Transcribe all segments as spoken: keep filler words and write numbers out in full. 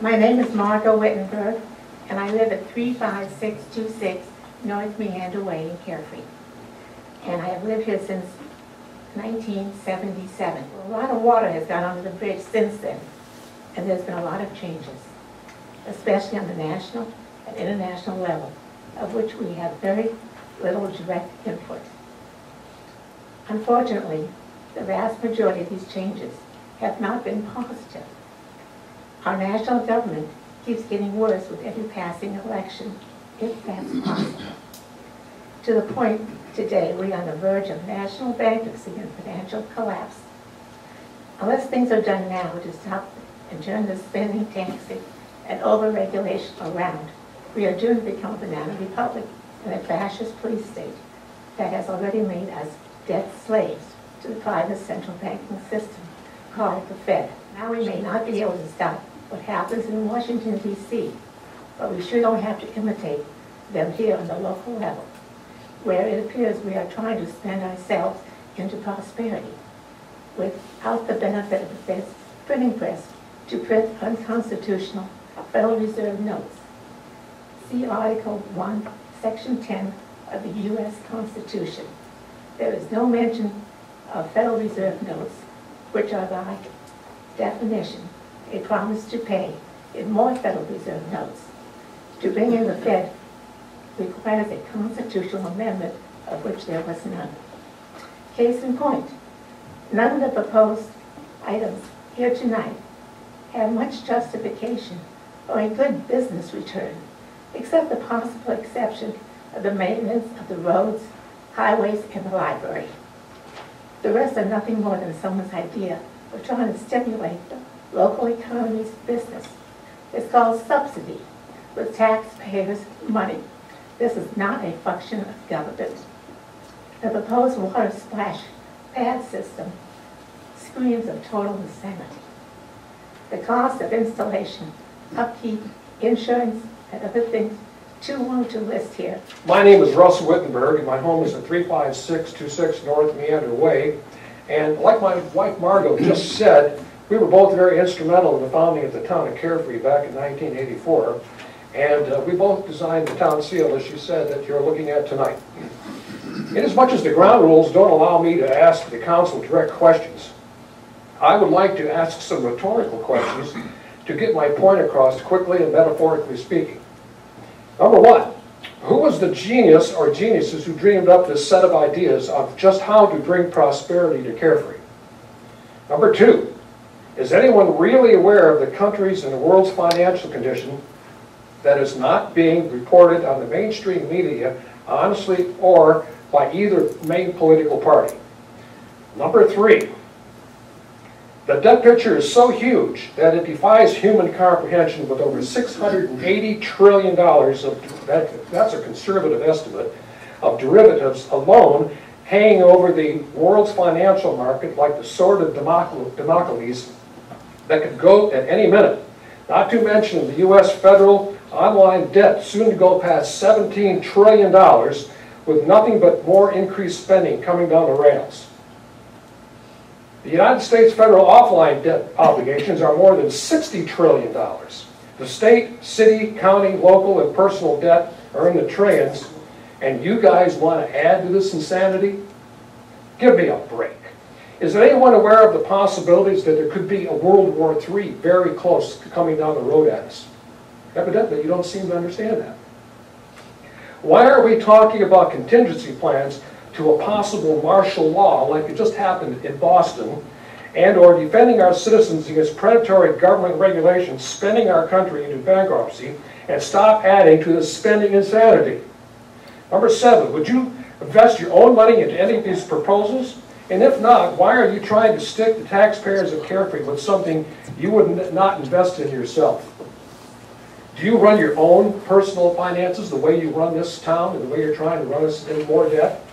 My name is Margot Wittenberg, and I live at three five six two six North Meander Way in Carefree. And I have lived here since nineteen seventy-seven. A lot of water has gone under the bridge since then, and there's been a lot of changes, especially on the national and international level, of which we have very little direct input. Unfortunately, the vast majority of these changes have not been positive. Our national government keeps getting worse with every passing election, if that's possible. To the point today we are on the verge of national bankruptcy and financial collapse. Unless things are done now to stop and turn the spending, taxing, and over-regulation around, we are due to become a banana republic and a fascist police state that has already made us debt slaves to the private central banking system called the Fed. Now we may not be able to stop what happens in Washington, D C, but we sure don't have to imitate them here on the local level, where it appears we are trying to spend ourselves into prosperity without the benefit of the Fed's printing press to print unconstitutional Federal Reserve notes. See Article one, Section ten of the U S Constitution. There is no mention of Federal Reserve notes, which are by definition a promise to pay in more Federal Reserve notes. To bring in the Fed requires a constitutional amendment of which there was none. Case in point, none of the proposed items here tonight have much justification or a good business return, except the possible exception of the maintenance of the roads, highways, and the library. The rest are nothing more than someone's idea of trying to stimulate the local economy's business. It's called subsidy, with taxpayers' money. This is not a function of government. The proposed water splash pad system screams of total insanity. The cost of installation, upkeep, insurance, and other things too long to list here. My name is Russell Wittenberg, and my home is at three five six two six North Meander Way. And like my wife Margot just said, we were both very instrumental in the founding of the town of Carefree back in nineteen eighty-four. And uh, we both designed the town seal, as you said, that you're looking at tonight. Inasmuch as the ground rules don't allow me to ask the council direct questions, I would like to ask some rhetorical questions to get my point across quickly and metaphorically speaking. Number one, who was the genius or geniuses who dreamed up this set of ideas of just how to bring prosperity to Carefree? Number two, is anyone really aware of the country's and the world's financial condition that is not being reported on the mainstream media, honestly, or by either main political party? Number three, the debt picture is so huge that it defies human comprehension, with over six hundred eighty trillion dollars of, that, that's a conservative estimate, of derivatives alone hanging over the world's financial market like the sword of Damocles that could go at any minute. Not to mention the U S federal online debt soon to go past seventeen trillion dollars, with nothing but more increased spending coming down the rails. The United States federal offline debt obligations are more than sixty trillion dollars. The state, city, county, local, and personal debt are in the trillions, and you guys want to add to this insanity? Give me a break. Is anyone aware of the possibilities that there could be a World War Three very close to coming down the road at us? Evidently, you don't seem to understand that. Why are we talking about contingency plans to a possible martial law like it just happened in Boston, and or defending our citizens against predatory government regulations spending our country into bankruptcy, and stop adding to this spending insanity? Number seven, would you invest your own money into any of these proposals? And if not, why are you trying to stick the taxpayers of Carefree with something you would not invest in yourself? Do you run your own personal finances the way you run this town and the way you're trying to run us into more debt?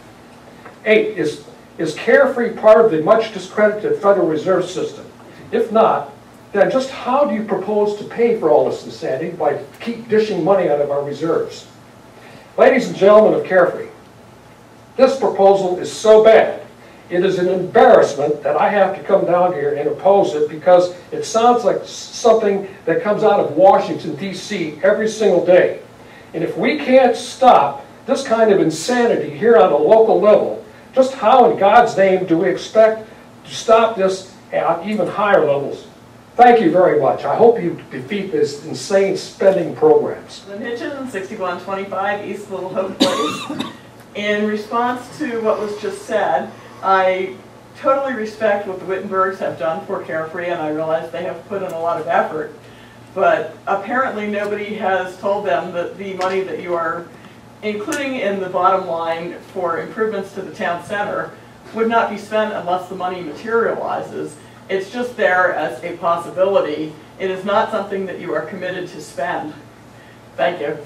Eight, is, is Carefree part of the much discredited Federal Reserve System? If not, then just how do you propose to pay for all this insanity by keep dishing money out of our reserves? Ladies and gentlemen of Carefree, this proposal is so bad It is an embarrassment that I have to come down here and oppose it, because it sounds like something that comes out of Washington, D C every single day. And if we can't stop this kind of insanity here on a local level, just how in God's name do we expect to stop this at even higher levels? Thank you very much. I hope you defeat this insane spending programs. Lynn Hitchens, sixty-one twenty-five East Little Hope Place. In response to what was just said, I totally respect what the Wittenbergs have done for Carefree, and I realize they have put in a lot of effort, but apparently nobody has told them that the money that you are including in the bottom line for improvements to the town center would not be spent unless the money materializes. It's just there as a possibility. It is not something that you are committed to spend. Thank you.